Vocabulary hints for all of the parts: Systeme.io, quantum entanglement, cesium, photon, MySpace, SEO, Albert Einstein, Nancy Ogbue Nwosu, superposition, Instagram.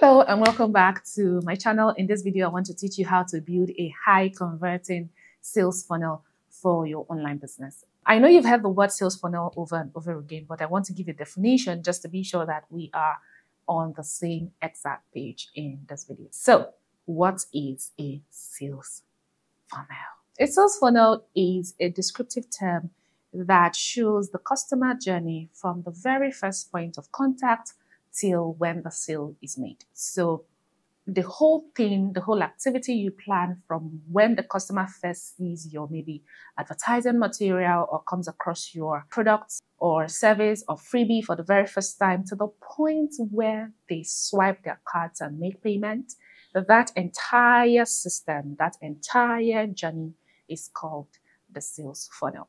Hello and welcome back to my channel. In this video, I want to teach you how to build a high converting sales funnel for your online business. I know you've heard the word sales funnel over and over again, but I want to give a definition just to be sure that we are on the same exact page in this video. So what is a sales funnel? A sales funnel is a descriptive term that shows the customer journey from the very first point of contact till when the sale is made. So the whole thing, the whole activity you plan from when the customer first sees your maybe advertising material or comes across your product or service or freebie for the very first time to the point where they swipe their cards and make payment, that entire system, that entire journey is called the sales funnel.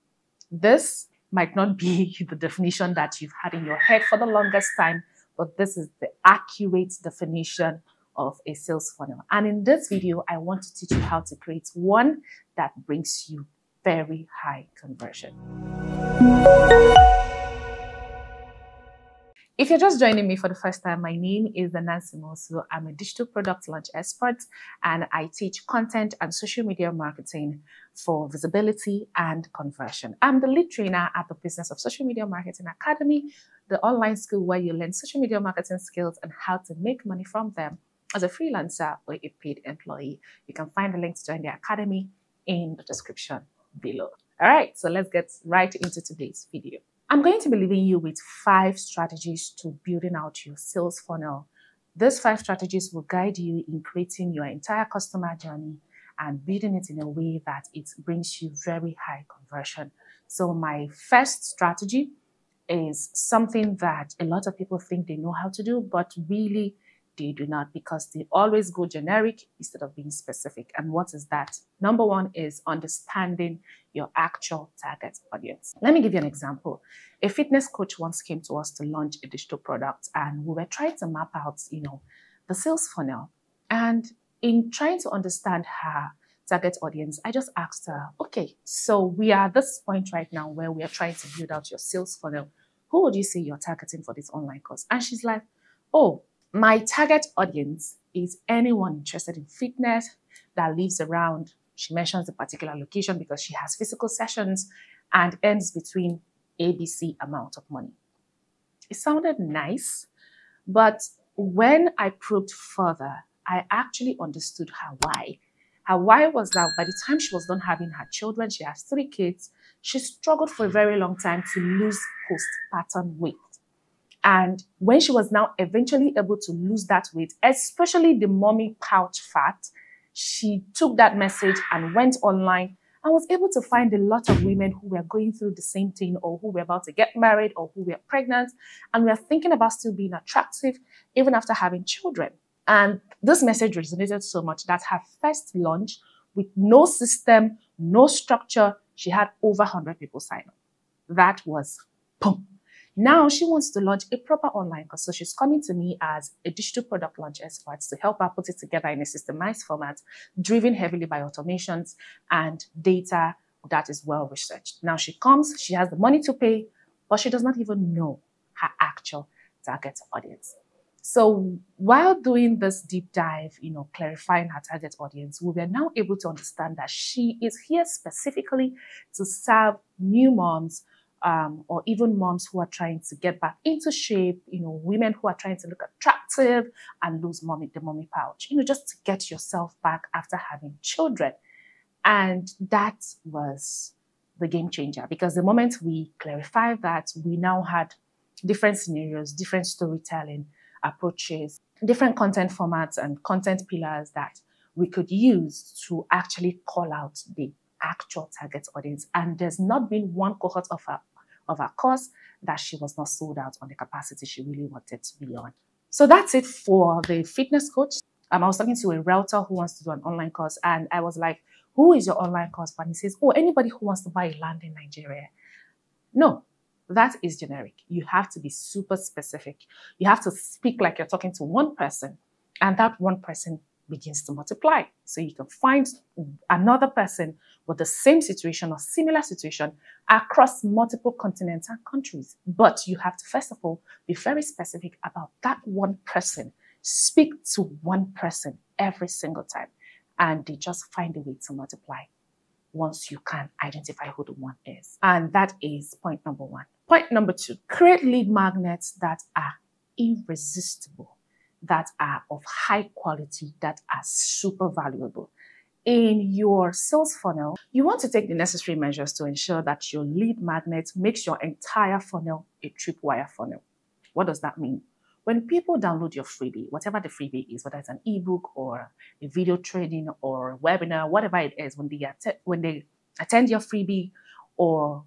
This might not be the definition that you've had in your head for the longest time, but this is the accurate definition of a sales funnel. And in this video, I want to teach you how to create one that brings you very high conversion. If you're just joining me for the first time, my name is Nancy Ogbue Nwosu. I'm a digital product launch expert, and I teach content and social media marketing for visibility and conversion. I'm the lead trainer at the Business of Social Media Marketing Academy, the online school where you learn social media marketing skills and how to make money from them as a freelancer or a paid employee. You can find the link to join the academy in the description below. All right, so let's get right into today's video. I'm going to be leaving you with 5 strategies to building out your sales funnel. These 5 strategies will guide you in creating your entire customer journey and building it in a way that it brings you very high conversion. So my first strategy is something that a lot of people think they know how to do, but really they do not, because they always go generic instead of being specific. And what is that? Number one is understanding your actual target audience. Let me give you an example. A fitness coach once came to us to launch a digital product, and we were trying to map out, the sales funnel. And in trying to understand her target audience, I just asked her, okay, so we are at this point right now where we are trying to build out your sales funnel. Who would you say you're targeting for this online course? And she's like, oh, my target audience is anyone interested in fitness that lives around, she mentions a particular location because she has physical sessions, and earns between ABC amount of money. It sounded nice, but when I probed further, I actually understood her why. Her why was that by the time she was done having her children, she has 3 kids, she struggled for a very long time to lose postpartum weight. And when she was now eventually able to lose that weight, especially the mommy pouch fat, she took that message and went online and was able to find a lot of women who were going through the same thing, or who were about to get married, or who were pregnant and were thinking about still being attractive even after having children. And this message resonated so much that her first launch, with no system, no structure, she had over 100 people sign up. That was boom. Now she wants to launch a proper online course. So she's coming to me as a digital product launch expert to help her put it together in a systemized format, driven heavily by automations and data that is well researched. Now she comes, she has the money to pay, but she does not even know her actual target audience. So while doing this deep dive, clarifying her target audience, we were now able to understand that she is here specifically to serve new moms, or even moms who are trying to get back into shape, women who are trying to look attractive and lose the mommy pouch, just to get yourself back after having children. And that was the game changer, because the moment we clarified that, we now had different scenarios, different storytelling approaches, different content formats and content pillars that we could use to actually call out the actual target audience. And there's not been one cohort of her course that she was not sold out on the capacity she really wanted to be on. So that's it for the fitness coach. I was talking to a realtor who wants to do an online course, and I was like, who is your online course? And he says, oh, anybody who wants to buy land in Nigeria. No, that is generic. You have to be super specific. You have to speak like you're talking to one person, and that one person begins to multiply. So you can find another person with the same situation or similar situation across multiple continents and countries. But you have to, first of all, be very specific about that one person Speak to one person every single time, and they just find a way to multiply once you can identify who the one is. And that is point number one. Point number two, create lead magnets that are irresistible, that are of high quality, that are super valuable. In your sales funnel, you want to take the necessary measures to ensure that your lead magnet makes your entire funnel a tripwire funnel. What does that mean? When people download your freebie, whatever the freebie is, whether it's an ebook or a video training or a webinar, whatever it is, when they attend your freebie or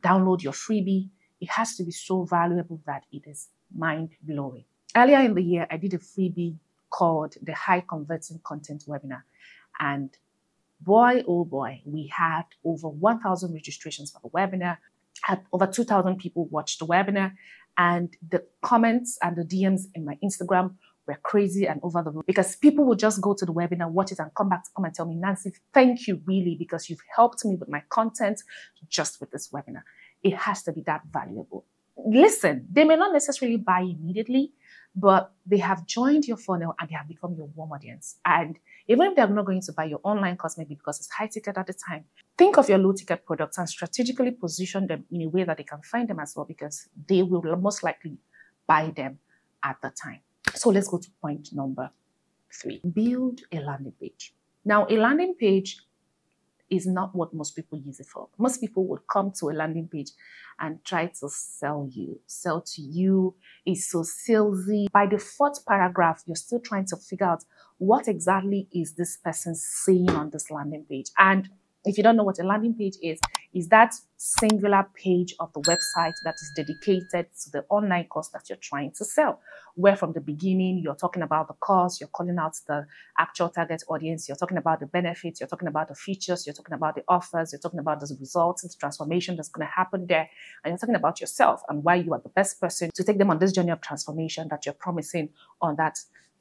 download your freebie, it has to be so valuable that it is mind-blowing. Earlier in the year, I did a freebie called the High Converting Content Webinar. And boy, oh boy, we had over 1,000 registrations for the webinar. Had over 2,000 people watched the webinar. And the comments and the DMs in my Instagram were crazy and over the road, because people would just go to the webinar, watch it, and come back to come and tell me, Nancy, thank you really, because you've helped me with my content just with this webinar. It has to be that valuable. Listen, they may not necessarily buy immediately, but they have joined your funnel and they have become your warm audience. And even if they're not going to buy your online course, maybe because it's high ticket at the time, think of your low ticket products and strategically position them in a way that they can find them as well, because they will most likely buy them at the time. So let's go to point number three. Build a landing page. Now, a landing page is not what most people use it for. Most people would come to a landing page and try to sell to you. It's so salesy. By the fourth paragraph, you're still trying to figure out what exactly is this person saying on this landing page. And if you don't know what a landing page is that singular page of the website that is dedicated to the online course that you're trying to sell, where from the beginning you're talking about the course, you're calling out the actual target audience, you're talking about the benefits, you're talking about the features, you're talking about the offers, you're talking about the results and the transformation that's going to happen there, and you're talking about yourself and why you are the best person to take them on this journey of transformation that you're promising on that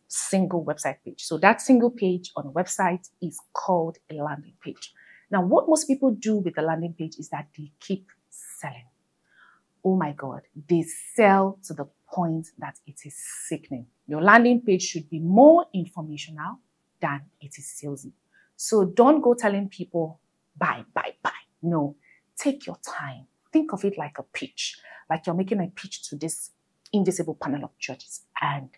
single website page. So that single page on a website is called a landing page. Now, what most people do with the landing page is that they keep selling. Oh my God, they sell to the point that it is sickening. Your landing page should be more informational than it is salesy. So don't go telling people, buy, buy, buy. No, take your time. Think of it like a pitch, like you're making a pitch to this invisible panel of judges, and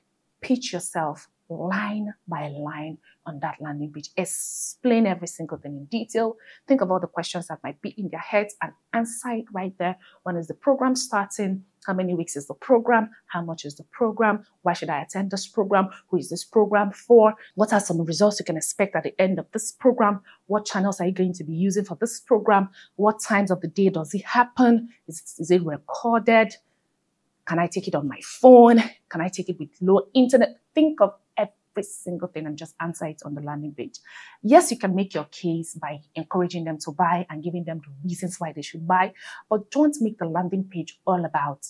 pitch yourself line by line on that landing page. Explain every single thing in detail. Think of all the questions that might be in their heads and answer it right there. When is the program starting? How many weeks is the program? How much is the program? Why should I attend this program? Who is this program for? What are some results you can expect at the end of this program? What channels are you going to be using for this program? What times of the day does it happen? Is it recorded? Can I take it on my phone? Can I take it with low internet? Think of every single thing and just answer it on the landing page. Yes, you can make your case by encouraging them to buy and giving them the reasons why they should buy, but don't make the landing page all about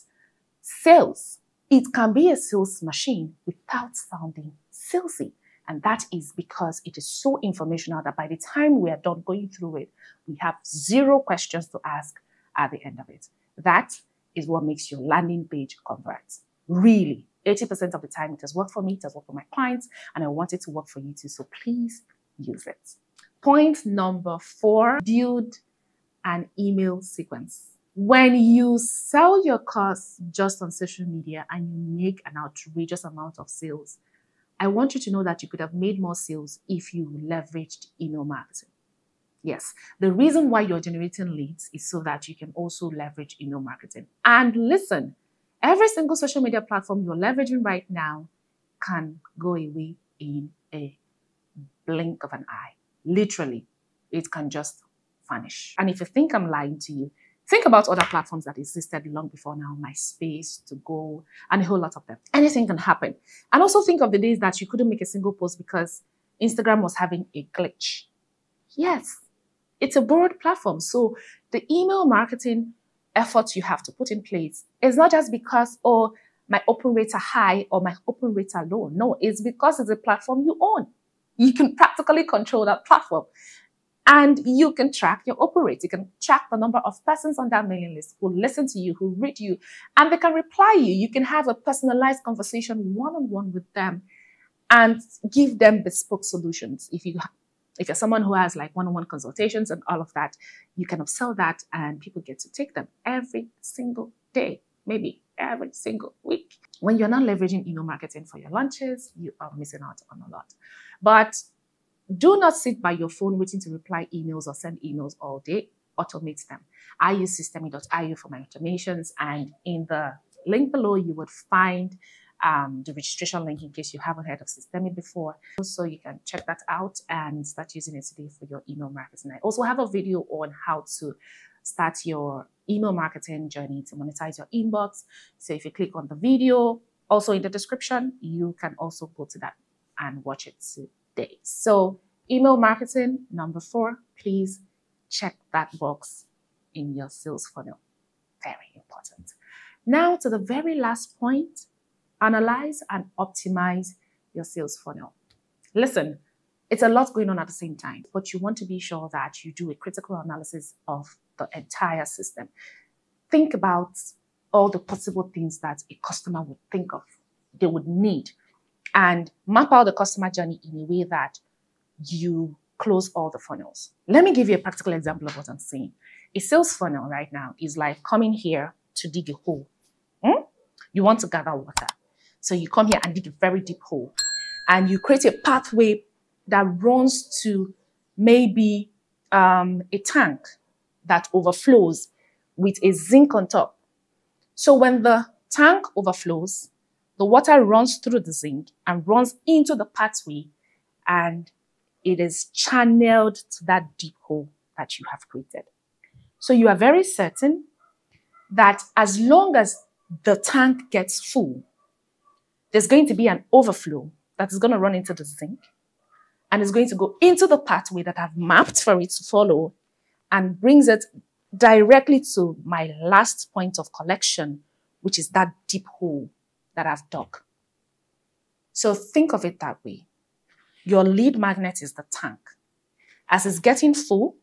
sales. It can be a sales machine without sounding salesy. And that is because it is so informational that by the time we are done going through it, we have zero questions to ask at the end of it. That is what makes your landing page convert. Really, 80% of the time it has worked for me, it has worked for my clients, and I want it to work for you too, so please use it. Point number four, build an email sequence. When you sell your course just on social media and you make an outrageous amount of sales, I want you to know that you could have made more sales if you leveraged email marketing. Yes, the reason why you're generating leads is so that you can also leverage email marketing. And listen, every single social media platform you're leveraging right now can go away in a blink of an eye. Literally, it can just vanish. And if you think I'm lying to you, think about other platforms that existed long before now, MySpace, To Go, and a whole lot of them. Anything can happen. And also think of the days that you couldn't make a single post because Instagram was having a glitch. Yes. It's a borrowed platform. So the email marketing efforts you have to put in place is not just because, oh, my open rates are high or my open rates are low. No, it's because it's a platform you own. You can practically control that platform. And you can track your operates. You can track the number of persons on that mailing list who listen to you, who read you, and they can reply you. You can have a personalized conversation one-on-one with them and give them bespoke solutions. If you're someone who has like one-on-one consultations and all of that, you can upsell that and people get to take them every single day, maybe every single week. When you're not leveraging email marketing for your launches, you are missing out on a lot. But do not sit by your phone waiting to reply emails or send emails all day. Automate them. I use Systeme.io for my automations, and in the link below, you would find the registration link in case you haven't heard of Systeme before. So you can check that out and start using it today for your email marketing. I also have a video on how to start your email marketing journey to monetize your inbox. So if you click on the video, also in the description, you can also go to that and watch it today. So email marketing, number 4, please check that box in your sales funnel. Very important. Now to the very last point, analyze and optimize your sales funnel. Listen, it's a lot going on at the same time, but you want to be sure that you do a critical analysis of the entire system. Think about all the possible things that a customer would think of, they would need, and map out the customer journey in a way that you close all the funnels. Let me give you a practical example of what I'm saying. A sales funnel right now is like coming here to dig a hole. You want to gather water. So you come here and dig a very deep hole, and you create a pathway that runs to maybe a tank that overflows with a zinc on top. So when the tank overflows, the water runs through the zinc and runs into the pathway, and it is channeled to that deep hole that you have created. So you are very certain that as long as the tank gets full, there's going to be an overflow that is going to run into the zinc, and it's going to go into the pathway that I've mapped for it to follow, and brings it directly to my last point of collection, which is that deep hole that I've dug. So think of it that way. Your lead magnet is the tank. As it's getting full,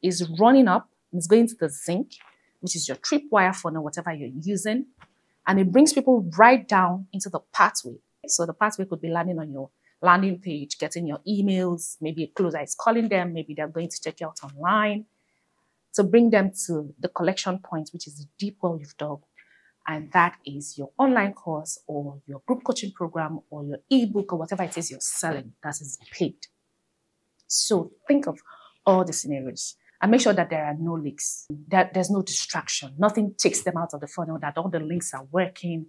it's running up, and it's going to the zinc, which is your tripwire funnel, whatever you're using, and it brings people right down into the pathway. So the pathway could be landing on your landing page, getting your emails, maybe a closer is calling them, maybe they're going to check you out online. So bring them to the collection point, which is the deep well you've dug. And that is your online course or your group coaching program or your ebook or whatever it is you're selling that is paid. So think of all the scenarios and make sure that there are no leaks, that there's no distraction. Nothing takes them out of the funnel, that all the links are working.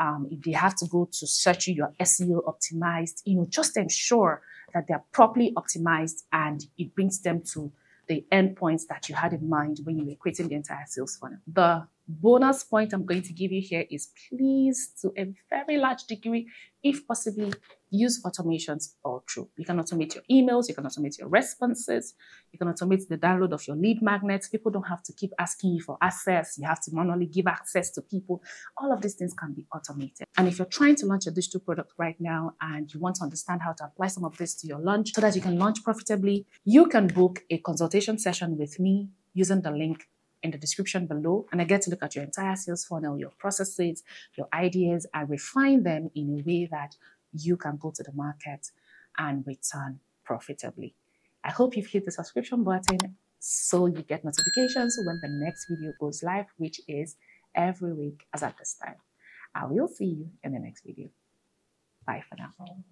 If they have to go to search you, your SEO optimized, just ensure that they're properly optimized and it brings them to the endpoints that you had in mind when you were creating the entire sales funnel. The bonus point I'm going to give you here is please, to a very large degree, if possibly, use automations all through. You can automate your emails, you can automate your responses, you can automate the download of your lead magnets. People don't have to keep asking you for access. You have to manually give access to people. All of these things can be automated. And if you're trying to launch a digital product right now and you want to understand how to apply some of this to your launch so that you can launch profitably, you can book a consultation session with me using the link in the description below, and I get to look at your entire sales funnel, your processes, your ideas, and refine them in a way that you can go to the market and return profitably. I hope you've hit the subscription button so you get notifications when the next video goes live, which is every week as at this time. I will see you in the next video. Bye for now.